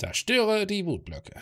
Zerstöre die Wutblöcke.